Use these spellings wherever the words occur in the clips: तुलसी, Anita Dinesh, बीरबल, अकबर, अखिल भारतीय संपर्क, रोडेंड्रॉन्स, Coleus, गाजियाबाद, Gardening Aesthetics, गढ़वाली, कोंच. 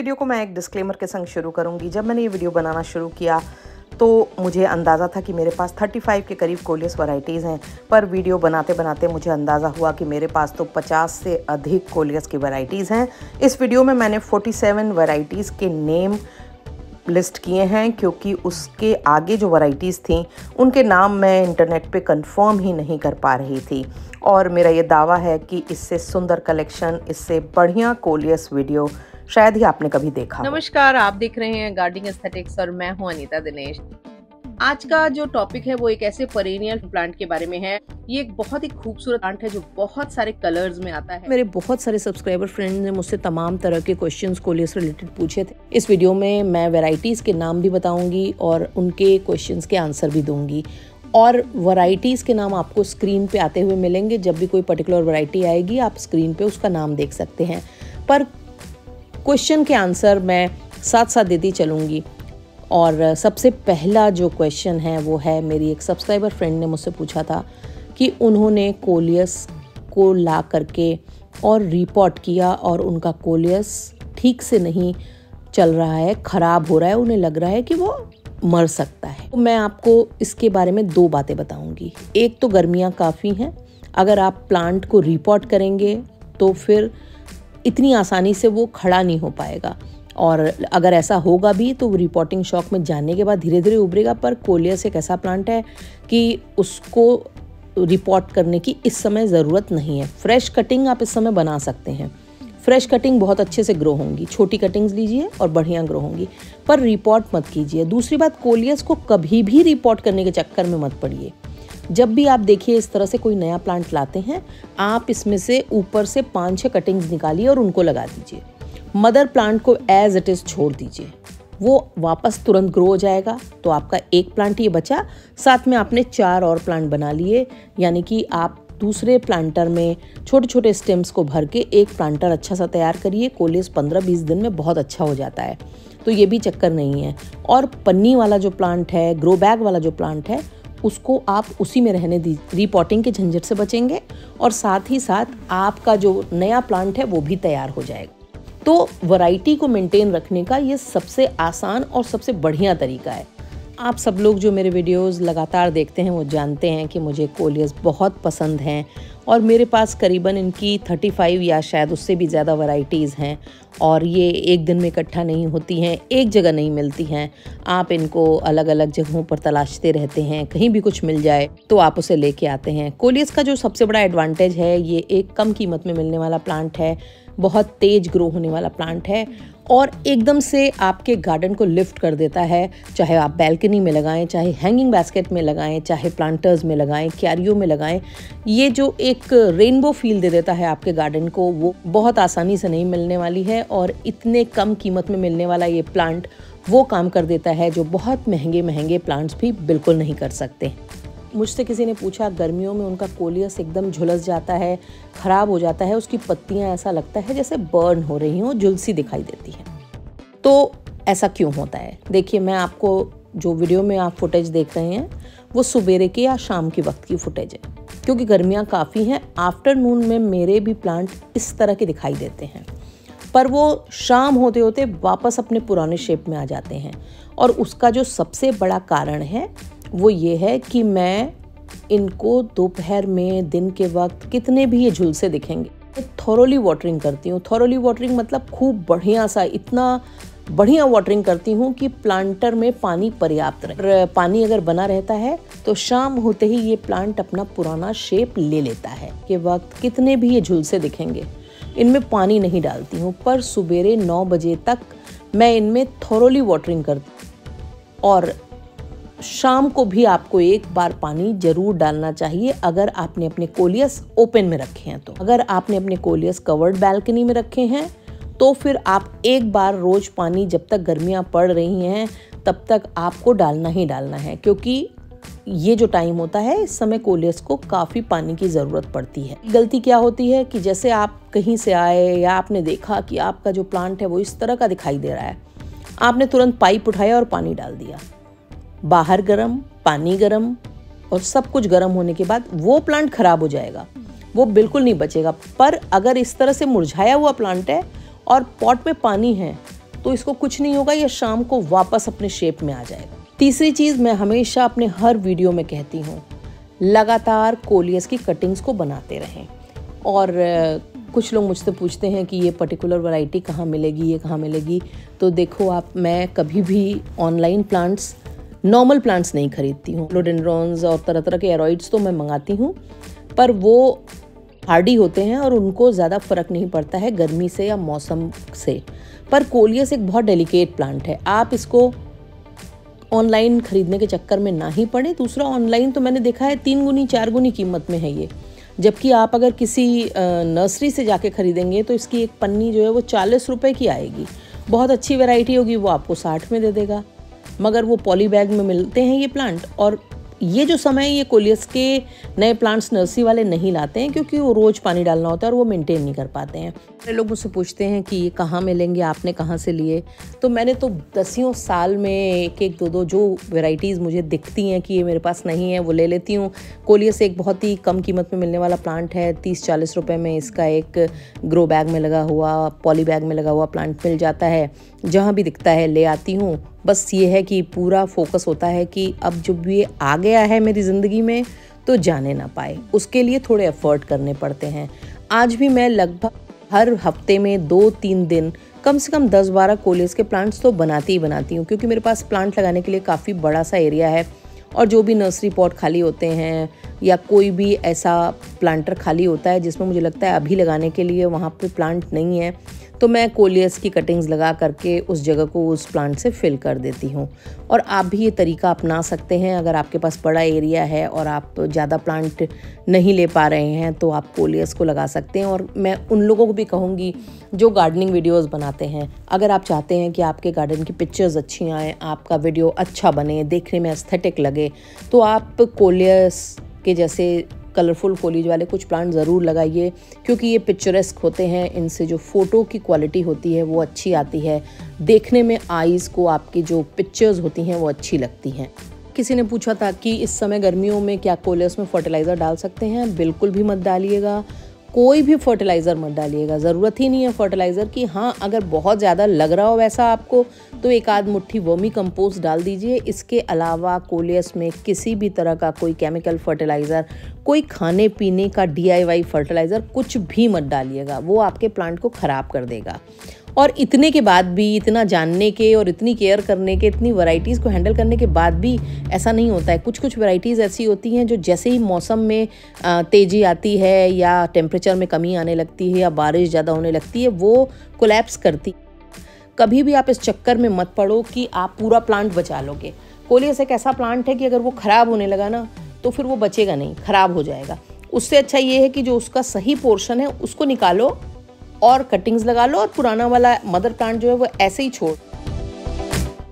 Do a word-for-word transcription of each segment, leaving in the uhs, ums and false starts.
Video को मैं एक डिस्क्लेमर के संग शुरू करूँगी। जब मैंने ये वीडियो बनाना शुरू किया तो मुझे अंदाज़ा था कि मेरे पास पैंतीस के करीब कोलियस वैरायटीज़ हैं, पर वीडियो बनाते बनाते मुझे अंदाज़ा हुआ कि मेरे पास तो पचास से अधिक कोलियस की वैरायटीज़ हैं। इस वीडियो में मैंने सैंतालीस वैरायटीज़ के नेम लिस्ट किए हैं, क्योंकि उसके आगे जो वैरायटीज़ थीं उनके नाम मैं इंटरनेट पे कंफर्म ही नहीं कर पा रही थी। और मेरा ये दावा है कि इससे सुंदर कलेक्शन, इससे बढ़िया कोलियस वीडियो शायद ही आपने कभी देखा। नमस्कार, आप देख रहे हैं गार्डनिंग एस्थेटिक्स और मैं हूं अनीता दिनेश। आज का जो टॉपिक है वो एक ऐसे पेरेनियल प्लांट के बारे में है। ये एक बहुत ही खूबसूरत प्लांट है जो बहुत सारे कलर्स में आता है। मेरे बहुत सारे सब्सक्राइबर फ्रेंड्स ने मुझसे तमाम तरह के क्वेश्चंस कोलियस रिलेटेड पूछे थे। इस वीडियो में मैं वैरायटीज के नाम भी बताऊंगी और उनके क्वेश्चंस के आंसर भी दूंगी। और वैरायटीज़ के नाम आपको स्क्रीन पे आते हुए मिलेंगे। जब भी कोई पर्टिकुलर वैरायटी आएगी आप स्क्रीन पे उसका नाम देख सकते हैं, पर क्वेश्चन के आंसर मैं साथ साथ देती चलूँगी। और सबसे पहला जो क्वेश्चन है वो है, मेरी एक सब्सक्राइबर फ्रेंड ने मुझसे पूछा था कि उन्होंने कोलियस को ला करके और रिपोर्ट किया और उनका कोलियस ठीक से नहीं चल रहा है, ख़राब हो रहा है, उन्हें लग रहा है कि वो मर सकता है। तो मैं आपको इसके बारे में दो बातें बताऊंगी। एक तो गर्मियां काफ़ी हैं, अगर आप प्लांट को रिपोर्ट करेंगे तो फिर इतनी आसानी से वो खड़ा नहीं हो पाएगा, और अगर ऐसा होगा भी तो रिपोर्टिंग शॉक में जाने के बाद धीरे धीरे उभरेगा। पर कोलियस एक ऐसा प्लांट है कि उसको रिपोर्ट करने की इस समय ज़रूरत नहीं है। फ्रेश कटिंग आप इस समय बना सकते हैं, फ्रेश कटिंग बहुत अच्छे से ग्रो होंगी, छोटी कटिंग्स लीजिए और बढ़िया ग्रो होंगी, पर रिपोर्ट मत कीजिए। दूसरी बात, कोलियस को कभी भी रिपोर्ट करने के चक्कर में मत पड़िए। जब भी आप देखिए इस तरह से कोई नया प्लांट लाते हैं, आप इसमें से ऊपर से पाँच छः कटिंग्स निकालिए और उनको लगा दीजिए। मदर प्लांट को एज इट इज़ छोड़ दीजिए, वो वापस तुरंत ग्रो हो जाएगा। तो आपका एक प्लांट ये बचा, साथ में आपने चार और प्लांट बना लिए, यानी कि आप दूसरे प्लांटर में छोटे छोटे स्टेम्स को भर के एक प्लांटर अच्छा सा तैयार करिए। कोलियस पंद्रह बीस दिन में बहुत अच्छा हो जाता है, तो ये भी चक्कर नहीं है। और पन्नी वाला जो प्लांट है, ग्रो बैग वाला जो प्लांट है, उसको आप उसी में रहने दीजिए, रिपोर्टिंग के झंझट से बचेंगे और साथ ही साथ आपका जो नया प्लांट है वो भी तैयार हो जाएगा। तो वैरायटी को मेंटेन रखने का ये सबसे आसान और सबसे बढ़िया तरीका है। आप सब लोग जो मेरे वीडियोस लगातार देखते हैं वो जानते हैं कि मुझे कोलियस बहुत पसंद हैं और मेरे पास करीबन इनकी पैंतीस या शायद उससे भी ज़्यादा वैरायटीज़ हैं, और ये एक दिन में इकट्ठा नहीं होती हैं, एक जगह नहीं मिलती हैं। आप इनको अलग अलग जगहों पर तलाशते रहते हैं, कहीं भी कुछ मिल जाए तो आप उसे लेके आते हैं। कोलियस का जो सबसे बड़ा एडवांटेज है, ये एक कम कीमत में मिलने वाला प्लांट है, बहुत तेज ग्रो होने वाला प्लांट है और एकदम से आपके गार्डन को लिफ्ट कर देता है। चाहे आप बैल्कनी में लगाएं, चाहे हैंगिंग बास्केट में लगाएं, चाहे प्लांटर्स में लगाएं, क्यारियों में लगाएं, ये जो एक रेनबो फील दे देता है आपके गार्डन को, वो बहुत आसानी से नहीं मिलने वाली है। और इतने कम कीमत में मिलने वाला ये प्लांट वो काम कर देता है जो बहुत महंगे महंगे प्लांट्स भी बिल्कुल नहीं कर सकते। मुझसे किसी ने पूछा, गर्मियों में उनका कोलियस एकदम झुलस जाता है, ख़राब हो जाता है, उसकी पत्तियां ऐसा लगता है जैसे बर्न हो रही हों, झुलसी दिखाई देती हैं, तो ऐसा क्यों होता है? देखिए, मैं आपको जो वीडियो में आप फुटेज देख रहे हैं वो सुबेरे के या शाम के वक्त की फुटेज है, क्योंकि गर्मियाँ काफ़ी हैं। आफ्टरनून में मेरे भी प्लांट इस तरह के दिखाई देते हैं, पर वो शाम होते होते वापस अपने पुराने शेप में आ जाते हैं। और उसका जो सबसे बड़ा कारण है वो ये है कि मैं इनको दोपहर में, दिन के वक्त कितने भी ये झुलसे दिखेंगे, मैं थॉरोली वाटरिंग करती हूँ। थॉरोली वाटरिंग मतलब खूब बढ़िया सा, इतना बढ़िया वाटरिंग करती हूँ कि प्लांटर में पानी पर्याप्त रहे। पानी अगर बना रहता है तो शाम होते ही ये प्लांट अपना पुराना शेप ले लेता है। के वक्त कितने भी ये झुलसे दिखेंगे, इनमें पानी नहीं डालती हूँ, पर सुबेरे नौ बजे तक मैं इनमें थॉरोली वाटरिंग करती हूँ। और शाम को भी आपको एक बार पानी जरूर डालना चाहिए, अगर आपने अपने कोलियस ओपन में रखे हैं तो। अगर आपने अपने कोलियस कवर्ड बैल्कनी में रखे हैं तो फिर आप एक बार रोज पानी, जब तक गर्मियां पड़ रही हैं तब तक आपको डालना ही डालना है, क्योंकि ये जो टाइम होता है इस समय कोलियस को काफ़ी पानी की ज़रूरत पड़ती है। गलती क्या होती है कि जैसे आप कहीं से आए या आपने देखा कि आपका जो प्लांट है वो इस तरह का दिखाई दे रहा है, आपने तुरंत पाइप उठाया और पानी डाल दिया। बाहर गरम, पानी गरम और सब कुछ गरम होने के बाद वो प्लांट खराब हो जाएगा, वो बिल्कुल नहीं बचेगा। पर अगर इस तरह से मुरझाया हुआ प्लांट है और पॉट में पानी है तो इसको कुछ नहीं होगा, ये शाम को वापस अपने शेप में आ जाएगा। तीसरी चीज़ मैं हमेशा अपने हर वीडियो में कहती हूँ, लगातार कोलियस की कटिंग्स को बनाते रहें। और कुछ लोग मुझसे पूछते हैं कि ये पर्टिकुलर वैरायटी कहाँ मिलेगी, ये कहाँ मिलेगी, तो देखो आप, मैं कभी भी ऑनलाइन प्लांट्स, नॉर्मल प्लांट्स नहीं खरीदती हूँ। रोडेंड्रॉन्स और तरह तरह के एरोइड्स तो मैं मंगाती हूँ, पर वो हार्डी होते हैं और उनको ज़्यादा फ़र्क नहीं पड़ता है गर्मी से या मौसम से। पर कोलियस एक बहुत डेलिकेट प्लांट है, आप इसको ऑनलाइन ख़रीदने के चक्कर में ना ही पड़े। दूसरा, ऑनलाइन तो मैंने देखा है तीन गुनी चार गुनी कीमत में है ये, जबकि आप अगर किसी नर्सरी से जाके ख़रीदेंगे तो इसकी एक पन्नी जो है वो चालीस रुपये की आएगी। बहुत अच्छी वेराइटी होगी वो आपको साठ में दे देगा, मगर वो पॉली बैग में मिलते हैं ये प्लांट। और ये जो समय, ये कोलियस के नए प्लांट्स नर्सरी वाले नहीं लाते हैं क्योंकि वो रोज़ पानी डालना होता है और वो मेंटेन नहीं कर पाते हैं। सारे लोग मुझसे पूछते हैं कि ये कहाँ मिलेंगे, आपने कहाँ से लिए, तो मैंने तो दसियों साल में एक एक दो दो जो वेराइटीज़ मुझे दिखती हैं कि ये मेरे पास नहीं है वो ले लेती हूँ। कोलियस एक बहुत ही कम कीमत में मिलने वाला प्लांट है, तीस चालीस रुपये में इसका एक ग्रो बैग में लगा हुआ, पॉली बैग में लगा हुआ प्लांट मिल जाता है। जहाँ भी दिखता है ले आती हूँ। बस ये है कि पूरा फोकस होता है कि अब जब ये आ गया है मेरी ज़िंदगी में तो जाने ना पाए, उसके लिए थोड़े एफर्ट करने पड़ते हैं। आज भी मैं लगभग हर हफ्ते में दो तीन दिन कम से कम दस बारह कोलियस के प्लांट्स तो बनाती ही बनाती हूँ, क्योंकि मेरे पास प्लांट लगाने के लिए काफ़ी बड़ा सा एरिया है। और जो भी नर्सरी पॉट खाली होते हैं या कोई भी ऐसा प्लांटर खाली होता है जिसमें मुझे लगता है अभी लगाने के लिए वहाँ पर प्लांट नहीं है, तो मैं कोलियस की कटिंग्स लगा करके उस जगह को उस प्लांट से फिल कर देती हूँ। और आप भी ये तरीका अपना सकते हैं। अगर आपके पास बड़ा एरिया है और आप ज़्यादा प्लांट नहीं ले पा रहे हैं तो आप कोलियस को लगा सकते हैं। और मैं उन लोगों को भी कहूँगी जो गार्डनिंग वीडियोस बनाते हैं, अगर आप चाहते हैं कि आपके गार्डन की पिक्चर्स अच्छी आएँ, आपका वीडियो अच्छा बने, देखने में एस्थेटिक लगे, तो आप कोलियस के जैसे कलरफुल फोलिज वाले कुछ प्लांट ज़रूर लगाइए, क्योंकि ये पिक्चरेस्क होते हैं। इनसे जो फ़ोटो की क्वालिटी होती है वो अच्छी आती है, देखने में आईज़ को आपकी जो पिक्चर्स होती हैं वो अच्छी लगती हैं। किसी ने पूछा था कि इस समय गर्मियों में क्या कोलियस में फ़र्टिलाइज़र डाल सकते हैं? बिल्कुल भी मत डालिएगा, कोई भी फर्टिलाइज़र मत डालिएगा, ज़रूरत ही नहीं है फर्टिलाइज़र की। हाँ, अगर बहुत ज़्यादा लग रहा हो वैसा आपको तो एक आध मुट्ठी वर्मी कंपोस्ट डाल दीजिए। इसके अलावा कोलियस में किसी भी तरह का कोई केमिकल फर्टिलाइज़र, कोई खाने पीने का डी आई वाई फर्टिलाइज़र कुछ भी मत डालिएगा, वो आपके प्लांट को ख़राब कर देगा। और इतने के बाद भी, इतना जानने के और इतनी केयर करने के, इतनी वैरायटीज़ को हैंडल करने के बाद भी ऐसा नहीं होता है। कुछ कुछ वैरायटीज़ ऐसी होती हैं जो जैसे ही मौसम में तेज़ी आती है या टेम्परेचर में कमी आने लगती है या बारिश ज़्यादा होने लगती है, वो कोलैप्स करती। कभी भी आप इस चक्कर में मत पड़ो कि आप पूरा प्लांट बचा लोगे। कोलियस एक ऐसा प्लांट है कि अगर वो ख़राब होने लगा ना तो फिर वो बचेगा नहीं, ख़राब हो जाएगा। उससे अच्छा ये है कि जो उसका सही पोर्शन है उसको निकालो और कटिंग्स लगा लो और पुराना वाला मदर प्लांट जो है वो ऐसे ही छोड़।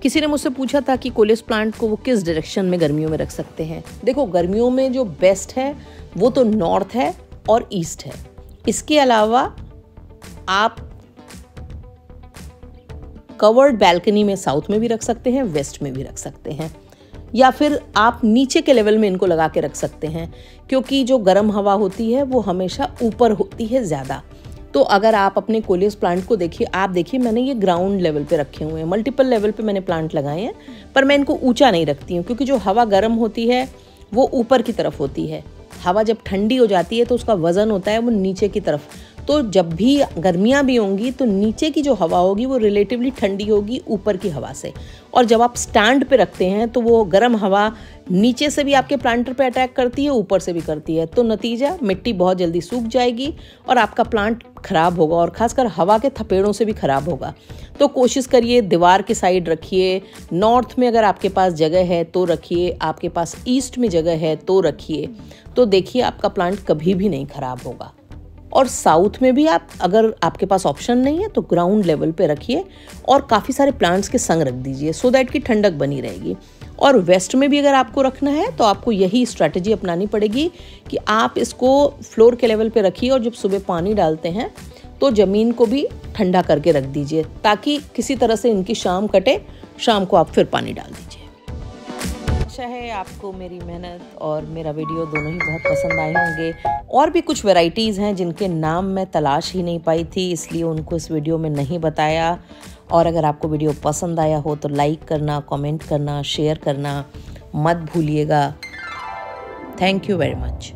किसी ने मुझसे पूछा था कि कोलियस प्लांट को वो किस डायरेक्शन में गर्मियों में रख सकते हैं। देखो, गर्मियों में जो बेस्ट है वो तो नॉर्थ है और ईस्ट है। इसके अलावा आप कवर्ड बैल्कनी में साउथ में भी रख सकते हैं, वेस्ट में भी रख सकते हैं, या फिर आप नीचे के लेवल में इनको लगा के रख सकते हैं, क्योंकि जो गर्म हवा होती है वो हमेशा ऊपर होती है ज़्यादा। तो अगर आप अपने कोलियस प्लांट को देखिए, आप देखिए मैंने ये ग्राउंड लेवल पे रखे हुए हैं, मल्टीपल लेवल पे मैंने प्लांट लगाए हैं, पर मैं इनको ऊंचा नहीं रखती हूँ, क्योंकि जो हवा गर्म होती है वो ऊपर की तरफ होती है। हवा जब ठंडी हो जाती है तो उसका वज़न होता है वो नीचे की तरफ। तो जब भी गर्मियाँ भी होंगी तो नीचे की जो हवा होगी वो रिलेटिवली ठंडी होगी ऊपर की हवा से। और जब आप स्टैंड पे रखते हैं तो वो गर्म हवा नीचे से भी आपके प्लांटर पे अटैक करती है, ऊपर से भी करती है। तो नतीजा, मिट्टी बहुत जल्दी सूख जाएगी और आपका प्लांट ख़राब होगा, और ख़ासकर हवा के थपेड़ों से भी ख़राब होगा। तो कोशिश करिए दीवार की साइड रखिए, नॉर्थ में अगर आपके पास जगह है तो रखिए, आपके पास ईस्ट में जगह है तो रखिए। तो देखिए आपका प्लांट कभी भी नहीं ख़राब होगा। और साउथ में भी आप, अगर आपके पास ऑप्शन नहीं है तो ग्राउंड लेवल पे रखिए और काफ़ी सारे प्लांट्स के संग रख दीजिए, सो दैट की ठंडक बनी रहेगी। और वेस्ट में भी अगर आपको रखना है तो आपको यही स्ट्रैटेजी अपनानी पड़ेगी कि आप इसको फ्लोर के लेवल पे रखिए, और जब सुबह पानी डालते हैं तो ज़मीन को भी ठंडा करके रख दीजिए, ताकि किसी तरह से इनकी शाम कटे। शाम को आप फिर पानी डाल दीजिए। अच्छा है, आपको मेरी मेहनत और मेरा वीडियो दोनों ही बहुत पसंद आए होंगे। और भी कुछ वैराइटीज़ हैं जिनके नाम मैं तलाश ही नहीं पाई थी, इसलिए उनको इस वीडियो में नहीं बताया। और अगर आपको वीडियो पसंद आया हो तो लाइक करना, कमेंट करना, शेयर करना मत भूलिएगा। Thank you very much.